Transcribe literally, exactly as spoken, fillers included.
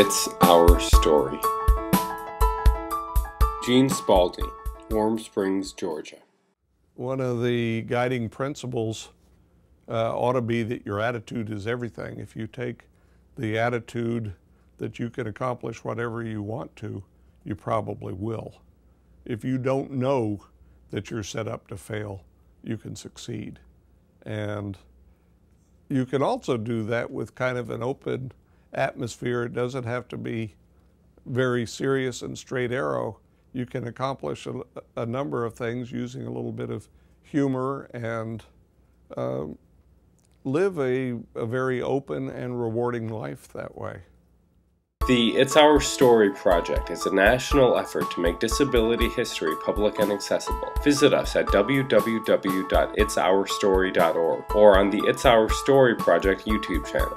It's Our Story. Gene Spalding, Warm Springs, Georgia. One of the guiding principles uh, ought to be that your attitude is everything. If you take the attitude that you can accomplish whatever you want to, you probably will. If you don't know that you're set up to fail, you can succeed. And you can also do that with kind of an open atmosphere. It doesn't have to be very serious and straight arrow. You can accomplish a, a number of things using a little bit of humor and um, live a, a very open and rewarding life that way. The It's Our Story Project is a national effort to make disability history public and accessible. Visit us at w w w dot its our story dot org or on the It's Our Story Project YouTube channel.